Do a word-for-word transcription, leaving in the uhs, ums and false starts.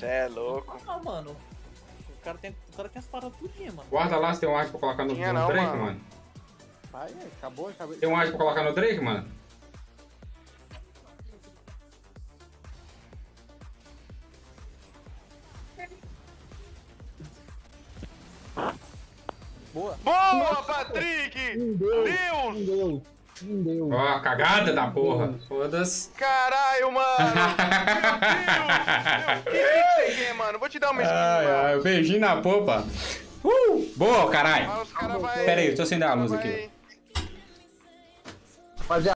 Cê é louco. Ah, mano. O cara tem, o cara tem as paradas tudinho, mano. Guarda lá se tem um ice pra colocar no, no não, Drake, mano. mano. Vai, acabou, acabou. Tem um ice pra colocar no Drake, mano? Boa! Boa, nossa, Patrick! Não deu, Deus! Não deu, não deu. Ó, oh, cagada da porra! Foda-se! Caralho, mano! Meu Deus! Meu, que que você quer, mano? Vou te dar uma skin, ah, mano. Beijinho na popa! Uh! Boa, caralho! Cara vai... Pera aí, eu tô sem dar a luz aqui. Vai...